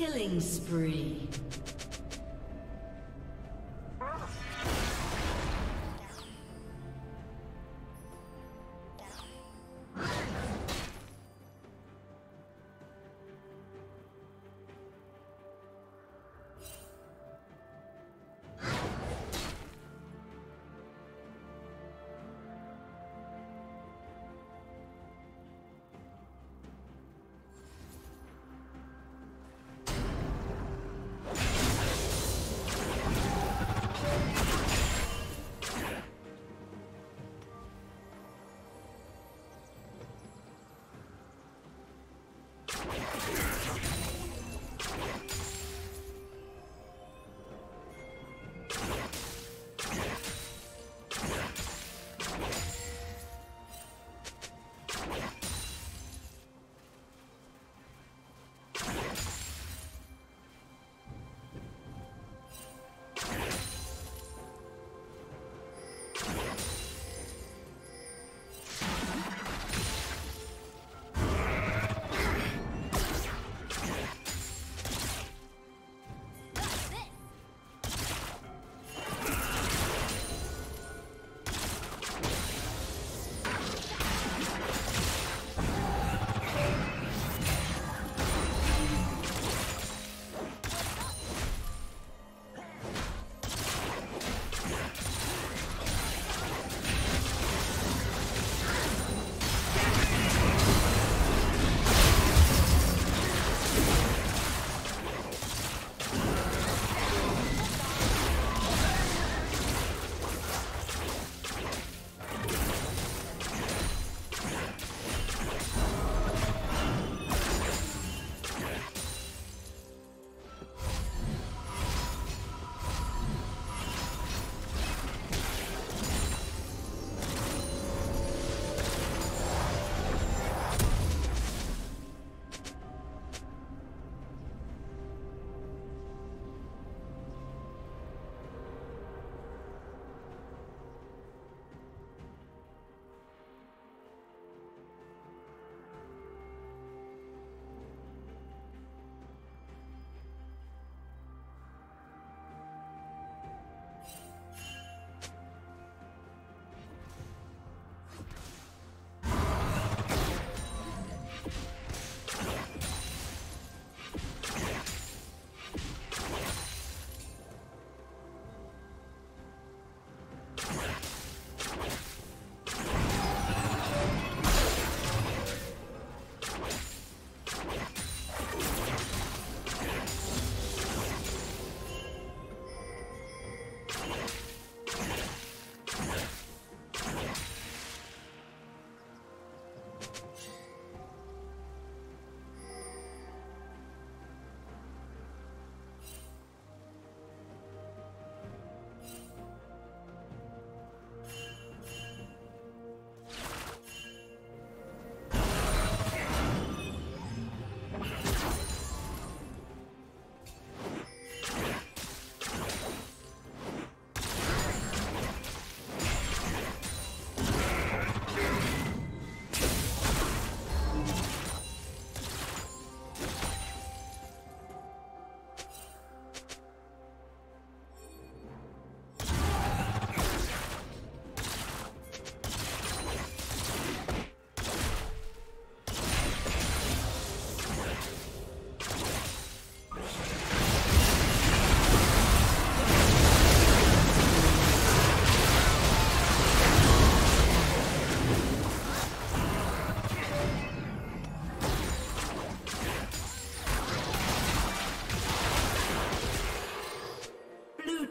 Killing spree.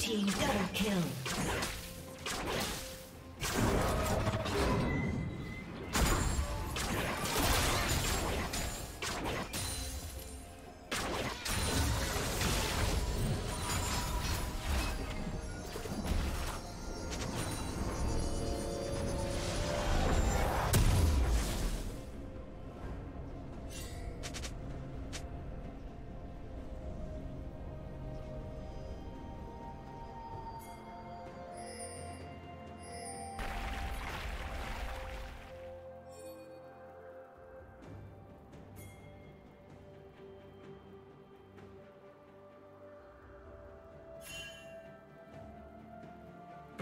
team double kill.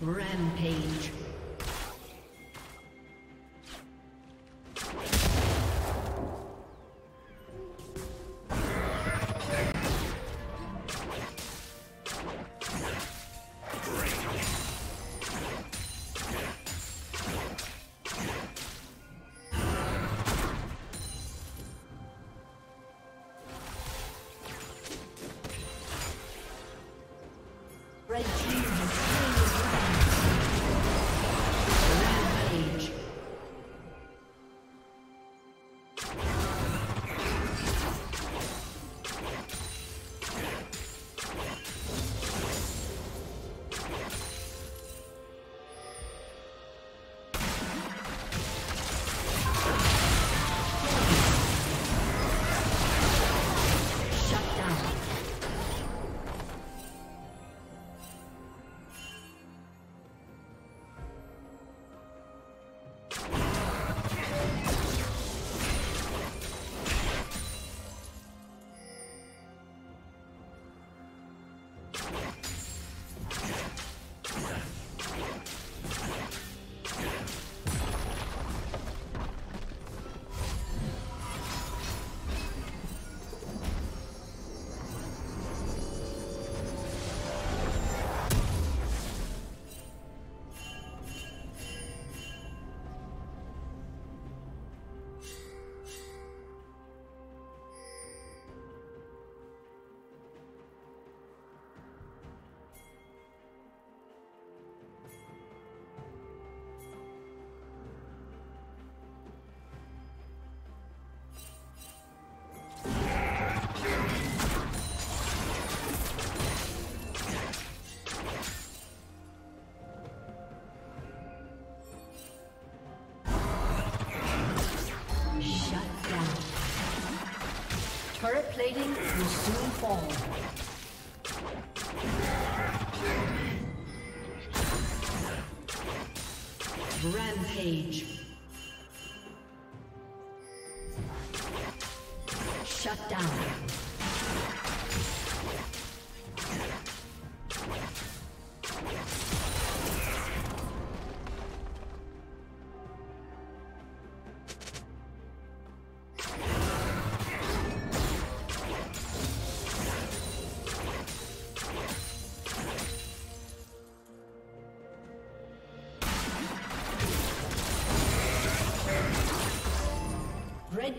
Rampage. Turret plating will soon fall. Rampage. Shut down. Red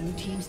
Blue team's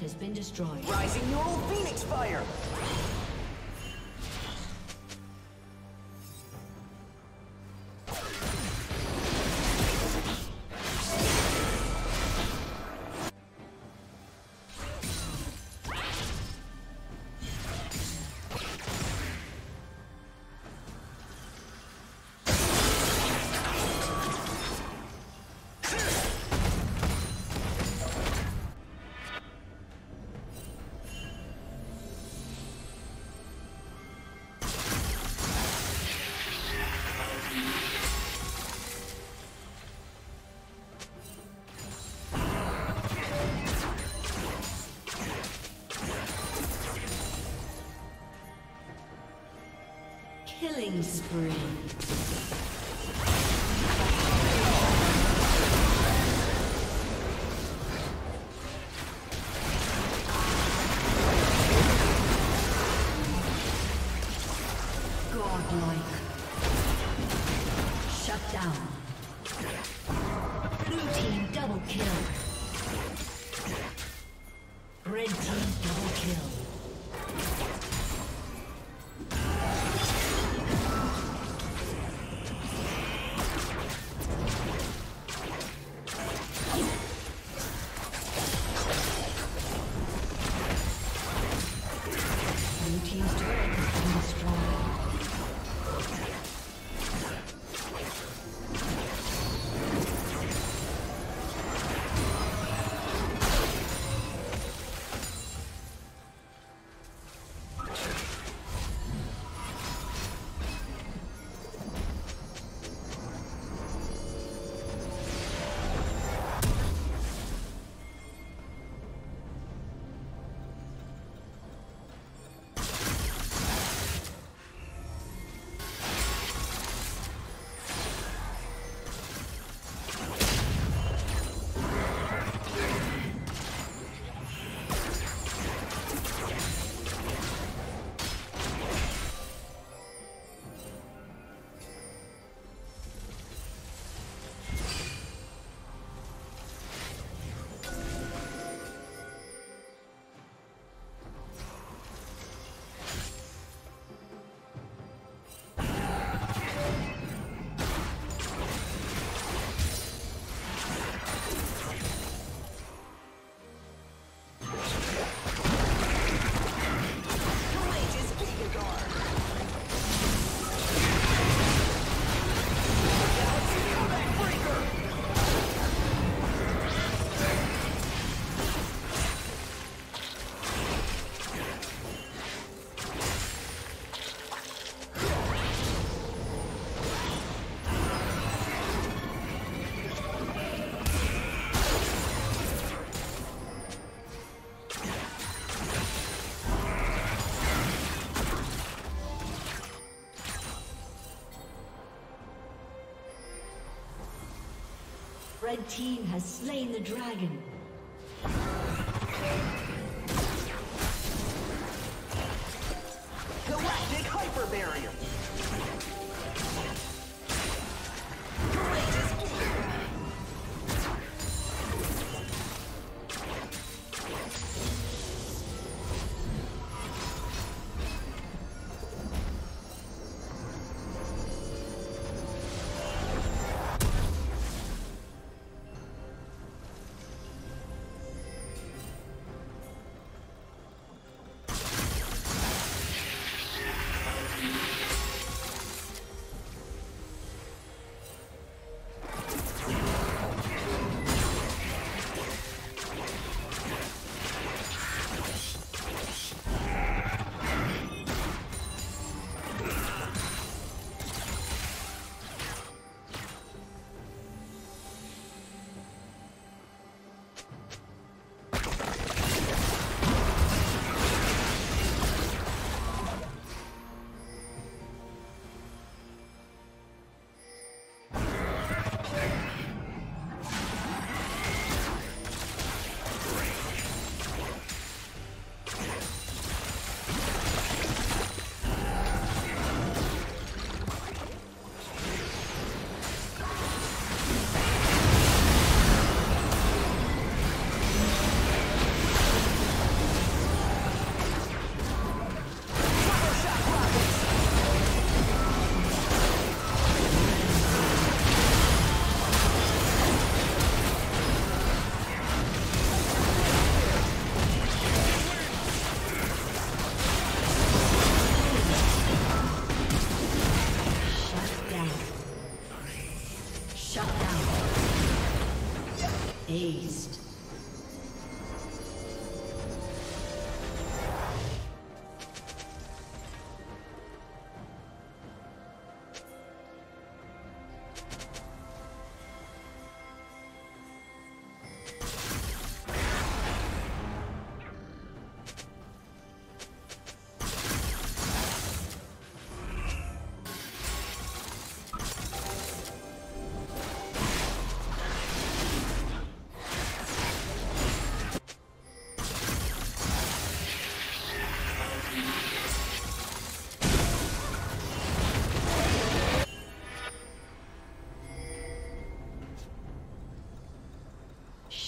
Has been destroyed. Rising your old Phoenix fire! Killing spree. Godlike. Shut down. Blue team double kill. Red team double kill. Red team has slain the dragon. Galactic hyper barrier.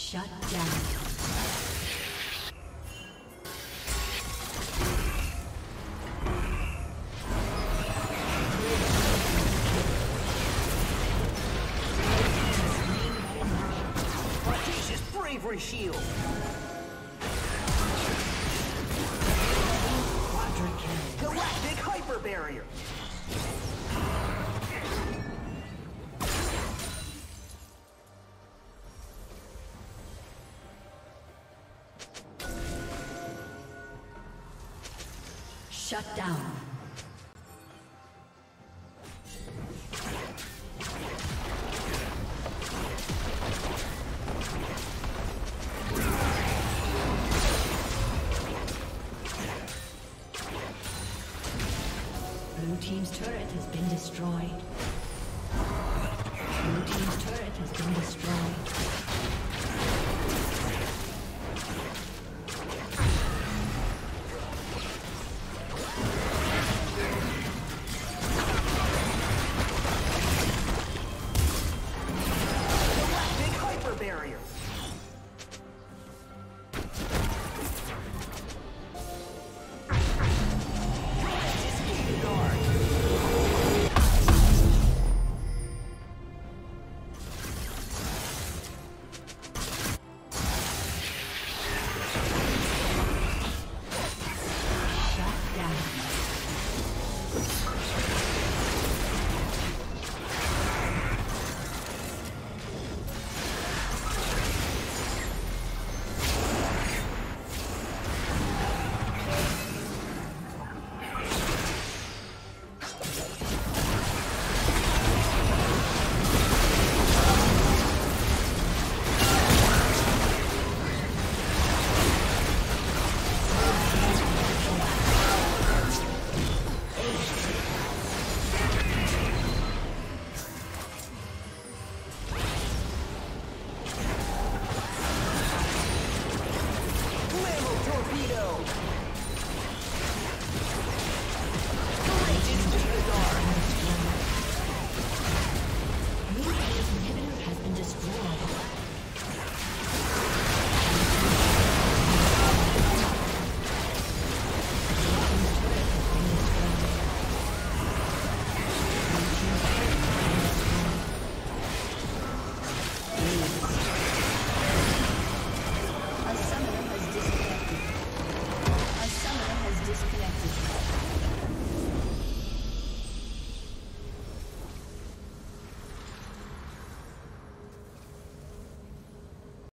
Shut down. Audacious bravery shield. Galactic hyper barrier. Shut down. Blue team's turret has been destroyed. Blue team's turret has been destroyed.